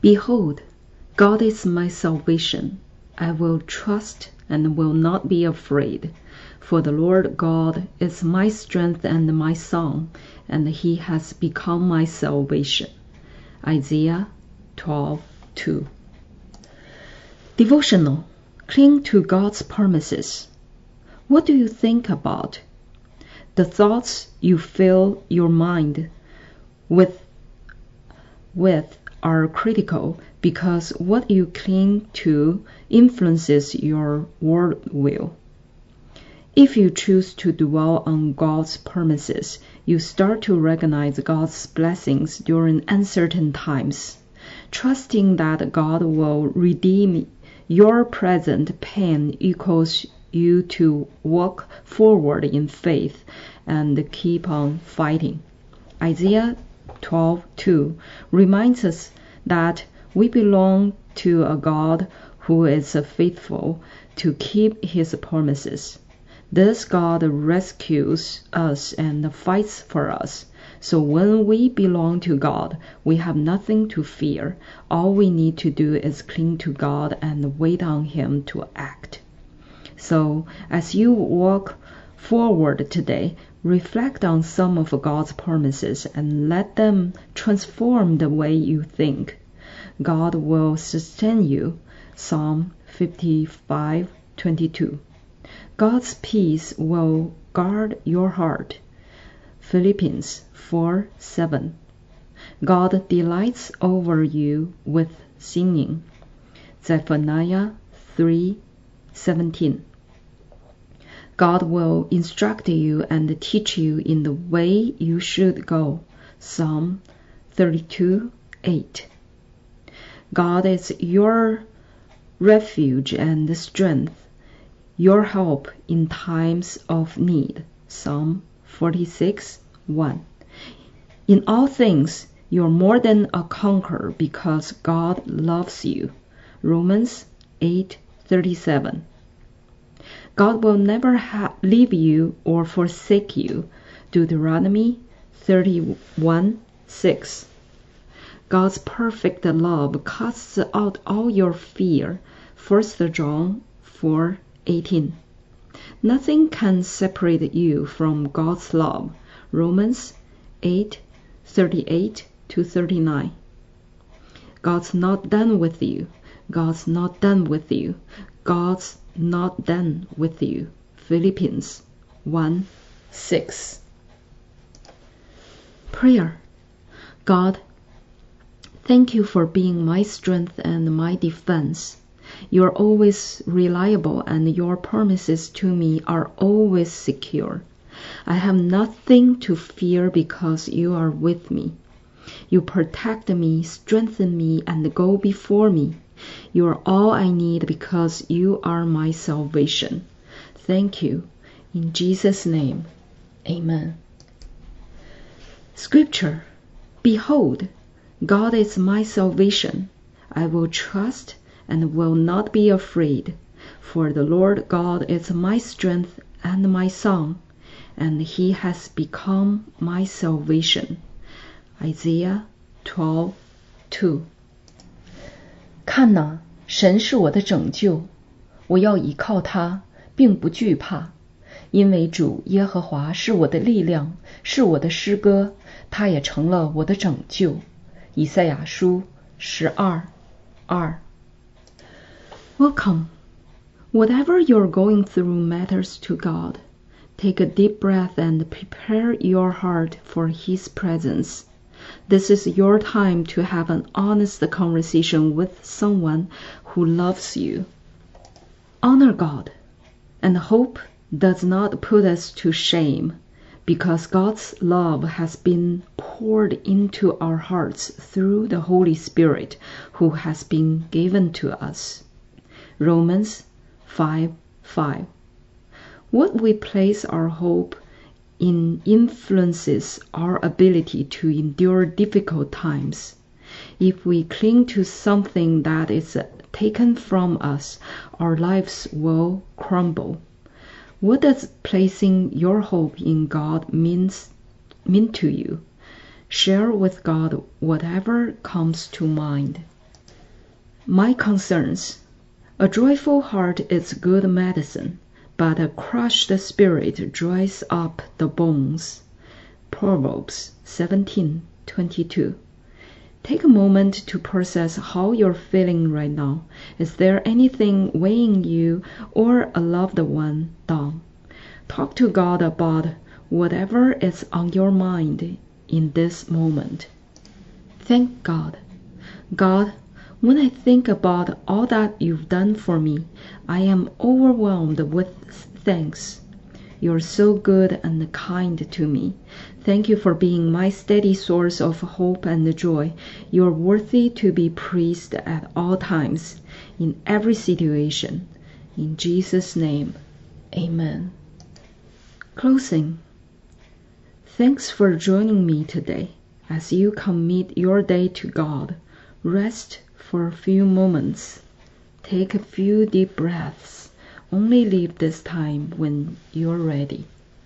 Behold, God is my salvation. I will trust and will not be afraid. For the Lord God is my strength and my song, and he has become my salvation. Isaiah 12:2. Devotional. Cling to God's promises. What do you think about? The thoughts you fill your mind with are critical, because what you cling to influences your worldview. If you choose to dwell on God's promises, you start to recognize God's blessings during uncertain times, trusting that God will redeem your present pain equals you to walk forward in faith and keep on fighting. Isaiah 12:2 reminds us that we belong to a God who is faithful to keep his promises. This God rescues us and fights for us. So when we belong to God, we have nothing to fear. All we need to do is cling to God and wait on him to act. So, as you walk forward today, reflect on some of God's promises and let them transform the way you think. God will sustain you. Psalm 55:22. God's peace will guard your heart. Philippians 4:7. God delights over you with singing. Zephaniah 3:17. God will instruct you and teach you in the way you should go. Psalm 32:8. God is your refuge and strength, your help in times of need. Psalm 46:1. In all things, you're more than a conqueror because God loves you. Romans 8:37. God will never leave you or forsake you. Deuteronomy 31:6. God's perfect love casts out all your fear. 1 John 4:18. Nothing can separate you from God's love. Romans 8:38-39. God's not done with you. God's not done with you. God's not done with you. Philippians 1:6. Prayer. God, thank you for being my strength and my defense. You're always reliable and your promises to me are always secure. I have nothing to fear because you are with me. You protect me, strengthen me, and go before me. You are all I need because you are my salvation. Thank you. In Jesus' name, amen. Scripture. Behold, God is my salvation. I will trust and will not be afraid. For the Lord God is my strength and my song, and he has become my salvation. Isaiah 12:2. 看哪，神是我的拯救，我要倚靠他，并不惧怕，因为主耶和华是我的力量，是我的诗歌，他也成了我的拯救。以赛亚书 12:2. Welcome. Whatever you're going through matters to God. Take a deep breath and prepare your heart for his presence. This is your time to have an honest conversation with someone who loves you. Honor God, and hope does not put us to shame, because God's love has been poured into our hearts through the Holy Spirit who has been given to us. Romans 5:5. What we place our hope in influences our ability to endure difficult times. If we cling to something that is taken from us, our lives will crumble. What does placing your hope in God mean to you? Share with God whatever comes to mind. My concerns. A joyful heart is good medicine, but a crushed spirit dries up the bones. Proverbs 17:22. Take a moment to process how you're feeling right now. Is there anything weighing you or a loved one down? Talk to God about whatever is on your mind in this moment. Thank God. God, when I think about all that you've done for me, I am overwhelmed with thanks. You're so good and kind to me. Thank you for being my steady source of hope and joy. You're worthy to be praised at all times, in every situation. In Jesus' name, amen. Closing. Thanks for joining me today. As you commit your day to God, rest for a few moments. Take a few deep breaths. Only leave this time when you're ready.